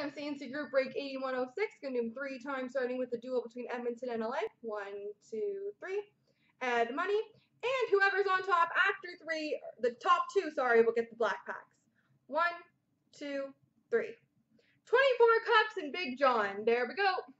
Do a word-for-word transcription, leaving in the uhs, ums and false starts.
Bam! C N C Group Break eighty-one oh six. Going to do them three times, starting with the duel between Edmonton and L A. One, two, three. Add money. And whoever's on top after three, the top two, sorry, will get the black packs. One, two, three. twenty-four Cups and Big John. There we go.